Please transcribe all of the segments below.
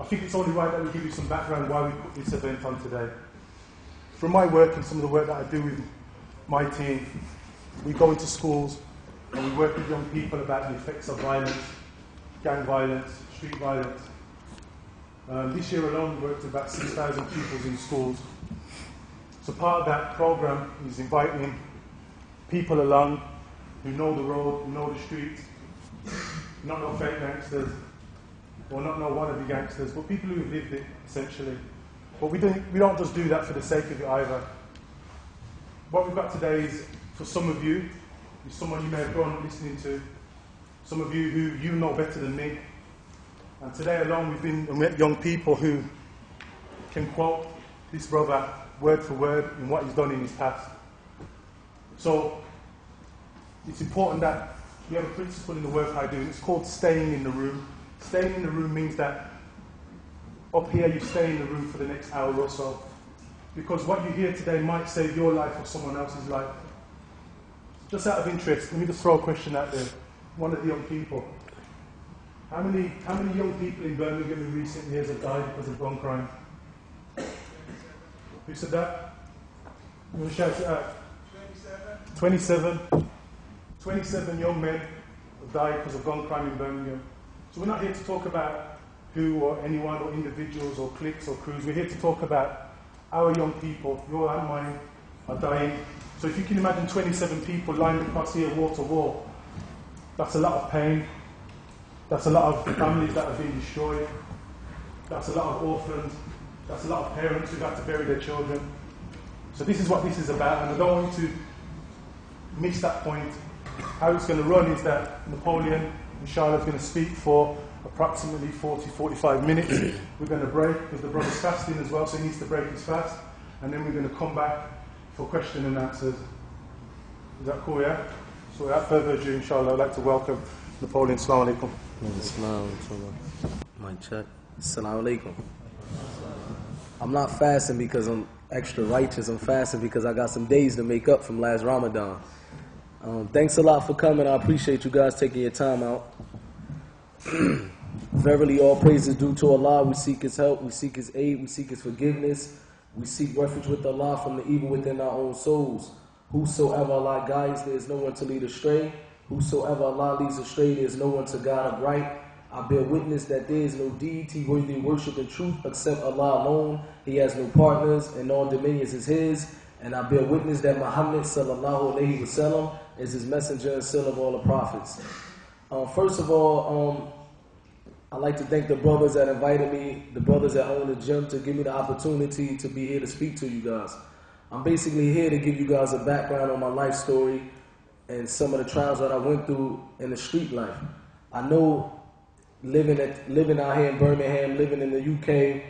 I think it's only right that we give you some background why we put this event on today. From my work and some of the work that I do with my team, we go into schools and we work with young people about the effects of violence, gang violence, street violence. This year alone, we worked with about 6,000 pupils in schools. So part of that program is inviting people along who know the road, who know the streets, not know fake gangsters, or not know one of the gangsters, but people who have lived it, essentially. But we don't just do that for the sake of it either. What we've got today is, for some of you, is someone you may have grown up listening to, some of you who you know better than me. And today alone we've been and met young people who can quote this brother word for word in what he's done in his past. So it's important that we have a principle in the work I do. It's called staying in the room. Staying in the room means that up here you stay in the room for the next hour or so, because what you hear today might save your life or someone else's life. Just out of interest, let me just throw a question out there. One of the young people. How many young people in Birmingham in recent years have died because of gun crime? Who said that? You want to shout it out? 27 young men have died because of gun crime in Birmingham. So we're not here to talk about who or anyone or individuals or cliques or crews. We're here to talk about our young people, your and mine, are dying. So if you can imagine 27 people lined across here wall to wall, that's a lot of pain. That's a lot of families that have been destroyed. That's a lot of orphans. That's a lot of parents who've had to bury their children. So this is what this is about, and I don't want you to miss that point. How it's going to run is that Napoleon, inshallah, is going to speak for approximately 40-45 minutes. We're going to break, because the brother's fasting as well, so he needs to break his fast. And then we're going to come back for question and answers. Is that cool, yeah? So without further ado, inshallah, I'd like to welcome Napoleon. Assalamu alaikum. Assalamu alaikum. I'm not fasting because I'm extra righteous. I'm fasting because I got some days to make up from last Ramadan. Thanks a lot for coming. I appreciate you guys taking your time out. Verily, all praise is due to Allah. We seek His help. We seek His aid. We seek His forgiveness. We seek refuge with Allah from the evil within our own souls. Whosoever Allah guides, there is no one to lead astray. Whosoever Allah leads astray, there is no one to guide aright. I bear witness that there is no deity worthy of worship in truth except Allah alone. He has no partners, and all dominions is His. And I bear witness that Muhammad sallallahu alaihi wasallam is His messenger and seal of all the prophets. First of all, I'd like to thank the brothers that invited me, the brothers that own the gym, to give me the opportunity to be here to speak to you guys. I'm basically here to give you guys a background on my life story and some of the trials that I went through in the street life. I know living out here in Birmingham, living in the UK,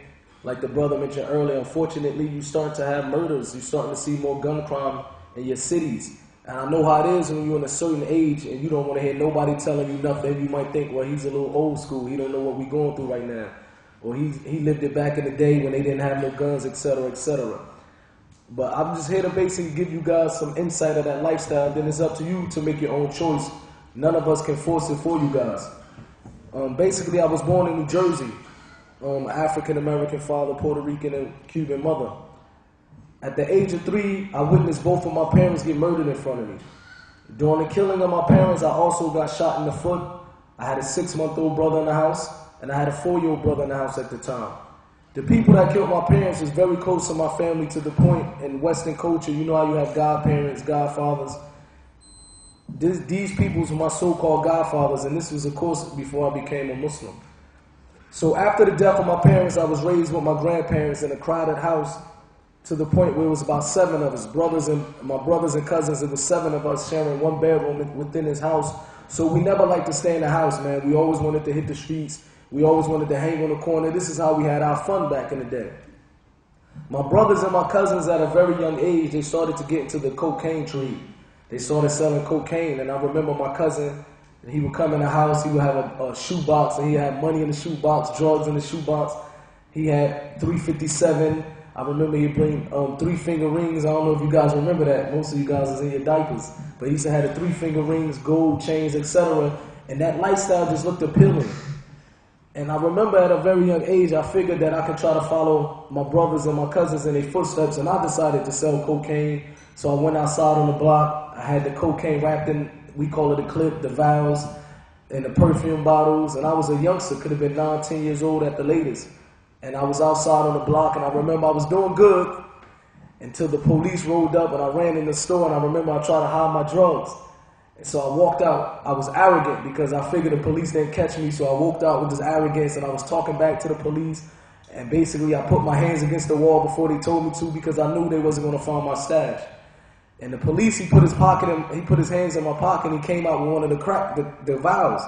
like the brother mentioned earlier, unfortunately you start to have murders, you're starting to see more gun crime in your cities. And I know how it is when you're in a certain age and you don't want to hear nobody telling you nothing. You might think, well, he's a little old school, he don't know what we're going through right now. Or he lived it back in the day when they didn't have no guns, etc., etc. But I'm just here to basically give you guys some insight of that lifestyle. Then it's up to you to make your own choice. None of us can force it for you guys. Basically, I was born in New Jersey. African-American father, Puerto Rican, and Cuban mother. At the age of 3, I witnessed both of my parents get murdered in front of me. During the killing of my parents, I also got shot in the foot. I had a 6-month-old brother in the house, and I had a 4-year-old brother in the house at the time. The people that killed my parents was very close to my family, to the point in Western culture, you know how you have godparents, godfathers. These people were my so-called godfathers, and this was, of course, before I became a Muslim. So after the death of my parents, I was raised with my grandparents in a crowded house, to the point where it was about 7 of us, my brothers and cousins, it was 7 of us sharing one bedroom within his house. So we never liked to stay in the house, man. We always wanted to hit the streets. We always wanted to hang on the corner. This is how we had our fun back in the day. My brothers and my cousins at a very young age, they started to get into the cocaine trade. They started selling cocaine, and I remember my cousin, and he would come in the house, he would have a shoebox, and he had money in the shoebox, drugs in the shoebox. He had 357. I remember he'd bring 3-finger rings. I don't know if you guys remember that. Most of you guys is in your diapers. But he used to have the 3-finger rings, gold chains, etc. And that lifestyle just looked appealing. And I remember at a very young age, I figured that I could try to follow my brothers and my cousins in their footsteps, and I decided to sell cocaine. So I went outside on the block. I had the cocaine wrapped in, we call it a clip, the vials, and the perfume bottles. And I was a youngster, could have been 9, 10 years old at the latest. And I was outside on the block, and I remember I was doing good until the police rolled up, and I ran in the store, and I remember I tried to hide my drugs. And so I walked out. I was arrogant because I figured the police didn't catch me, so I walked out with this arrogance, and I was talking back to the police, and basically I put my hands against the wall before they told me to because I knew they wasn't going to find my stash. And the police, he put his hands in my pocket, and he came out with one of the vials,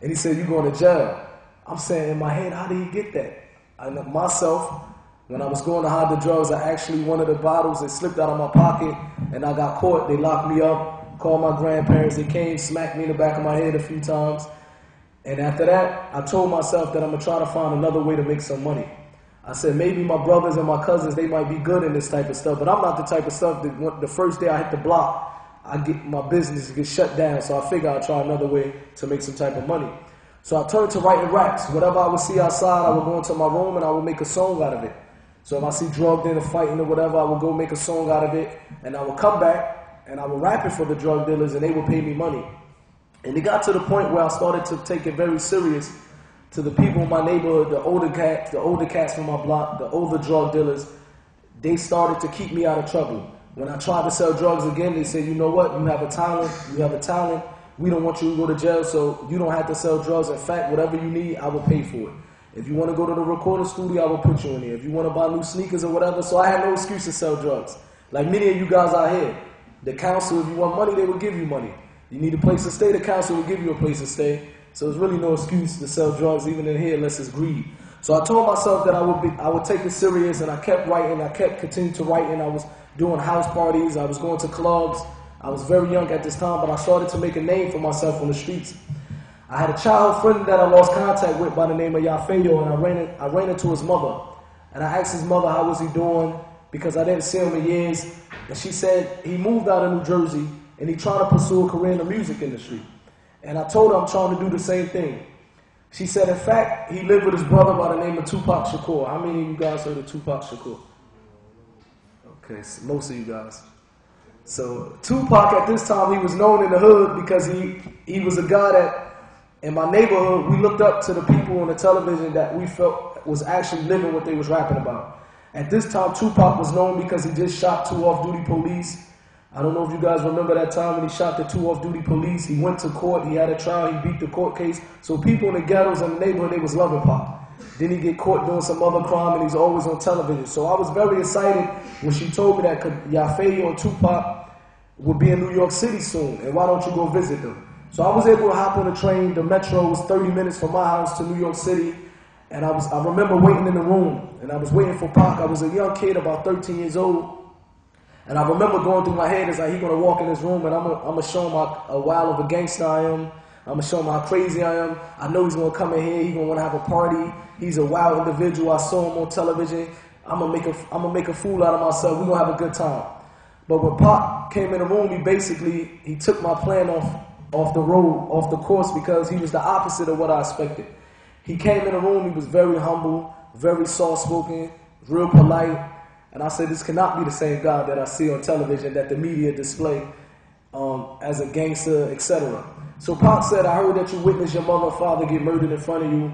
and he said, "You're going to jail." I'm saying in my head, how did he get that? And myself, when I was going to hide the drugs, I actually, one of the bottles, it slipped out of my pocket, and I got caught. They locked me up. Called my grandparents, they came, smacked me in the back of my head a few times. And after that, I told myself that I'm gonna try to find another way to make some money. I said, maybe my brothers and my cousins, they might be good in this type of stuff, but I'm not the type of stuff that the first day I hit the block, my business gets shut down, so I figure I'll try another way to make some type of money. So I turned to writing raps. Whatever I would see outside, I would go into my room and I would make a song out of it. So if I see drugged in or fighting or whatever, I would go make a song out of it, and I would come back, and I would rap it for the drug dealers, and they would pay me money. And it got to the point where I started to take it very serious to the people in my neighborhood, the older cats from my block, the older drug dealers. They started to keep me out of trouble. When I tried to sell drugs again, they said, you know what, you have a talent, we don't want you to go to jail, so you don't have to sell drugs. In fact, whatever you need, I will pay for it. If you want to go to the recording studio, I will put you in there. If you want to buy new sneakers or whatever, so I had no excuse to sell drugs. Like many of you guys out here, the council, if you want money, they will give you money. You need a place to stay, the council will give you a place to stay. So there's really no excuse to sell drugs even in here unless it's greed. So I told myself that I would take it serious, and I kept writing, continued to write, and I was doing house parties, I was going to clubs. I was very young at this time, but I started to make a name for myself on the streets. I had a childhood friend that I lost contact with by the name of Yaffeo, and I ran into his mother. And I asked his mother, how was he doing? Because I didn't see him in years. And she said he moved out of New Jersey and he trying to pursue a career in the music industry. And I told her I'm trying to do the same thing. She said, in fact, he lived with his brother by the name of Tupac Shakur. How many of you guys heard of Tupac Shakur? Okay, so most of you guys. So Tupac at this time, he was known in the hood because he was a guy that, in my neighborhood, we looked up to the people on the television that we felt was actually living what they was rapping about. At this time, Tupac was known because he just shot 2 off-duty police. I don't know if you guys remember that time when he shot the 2 off-duty police. He went to court, he had a trial, he beat the court case. So people in the ghettos and the neighborhood, they was loving Pop. Then he get caught doing some other crime, and he's always on television. So I was very excited when she told me that Yaffeo and Tupac would be in New York City soon, and why don't you go visit them? So I was able to hop on a train. The metro was 30 minutes from my house to New York City. And I remember waiting in the room, and I was waiting for Pac. I was a young kid, about 13 years old. And I remember going through my head, it's like, he's going to walk in this room, and I'm going to show him how wild of a gangster I am. I'm going to show him how crazy I am. I know he's going to come in here. He's going to want to have a party. He's a wild individual. I saw him on television. I'm going to make a fool out of myself. We're going to have a good time. But when Pac came in the room, he took my plan off the course because he was the opposite of what I expected. He came in the room, he was very humble, very soft-spoken, real polite. And I said, this cannot be the same guy that I see on television, that the media display as a gangster, etc. So Pac said, I heard that you witnessed your mother and father get murdered in front of you.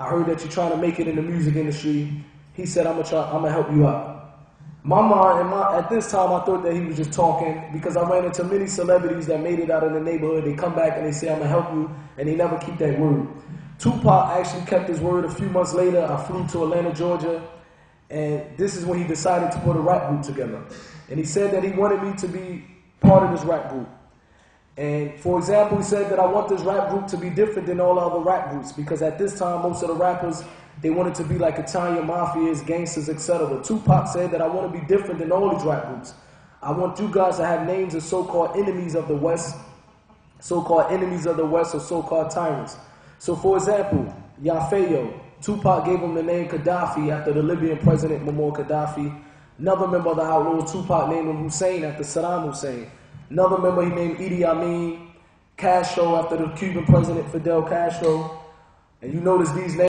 I heard that you're trying to make it in the music industry. He said, I'm gonna help you out. At this time, I thought that he was just talking because I ran into many celebrities that made it out of the neighborhood. They come back and they say, I'm gonna help you, and they never keep that word. Tupac actually kept his word. A few months later, I flew to Atlanta, Georgia, and this is when he decided to put a rap group together. And he said that he wanted me to be part of this rap group. And for example, he said that I want this rap group to be different than all other rap groups because at this time, most of the rappers, they wanted to be like Italian mafias, gangsters, etc. Tupac said that I want to be different than all these rap groups. I want you guys to have names of so-called enemies of the West, or so-called tyrants. So for example, Yaffeo, Tupac gave him the name Gaddafi after the Libyan president, Muammar Gaddafi. Another member of the Outlaws, Tupac named him Hussein after Saddam Hussein. Another member he named Idi Amin, Castro after the Cuban president, Fidel Castro. And you notice these names